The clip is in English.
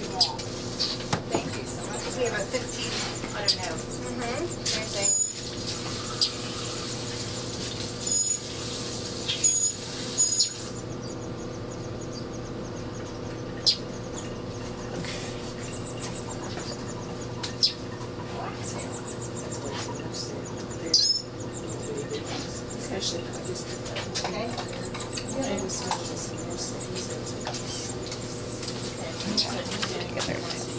too long. Thank you so much. We have about 15 on our nose. Mm-hmm. Sure thing. Especially if I just put that in. Okay. Yeah. And especially if I just put that in. Okay.